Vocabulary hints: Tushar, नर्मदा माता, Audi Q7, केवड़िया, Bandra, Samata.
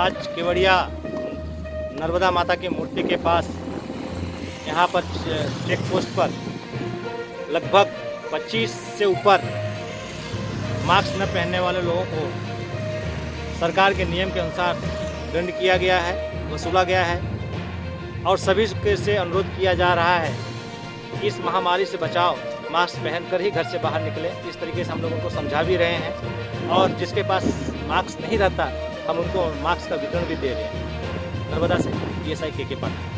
आज केवड़िया नर्मदा माता की मूर्ति के पास यहाँ पर चेक पोस्ट पर लगभग 25 से ऊपर मास्क न पहनने वाले लोगों को सरकार के नियम के अनुसार दंड किया गया है, वसूला गया है और सभी से अनुरोध किया जा रहा है इस महामारी से बचाव मास्क पहनकर ही घर से बाहर निकले। इस तरीके से हम लोगों को समझा भी रहे हैं और जिसके पास मास्क नहीं रहता हम उनको मास्क का वितरण भी दे रहे हैं। नर्मदा से DSI KK।